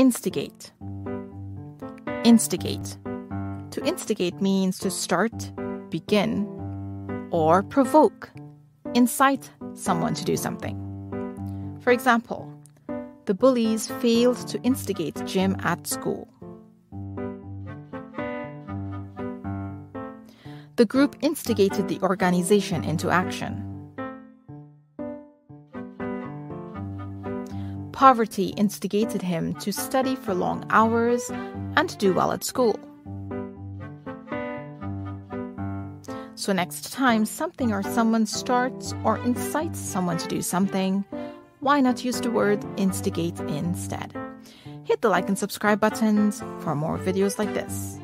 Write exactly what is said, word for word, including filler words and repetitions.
Instigate. Instigate. To instigate means to start, begin, or provoke, incite someone to do something. For example, the bullies failed to instigate Jim at school. The group instigated the organization into action. Poverty instigated him to study for long hours and do well at school. So next time something or someone starts or incites someone to do something, why not use the word instigate instead? Hit the like and subscribe buttons for more videos like this.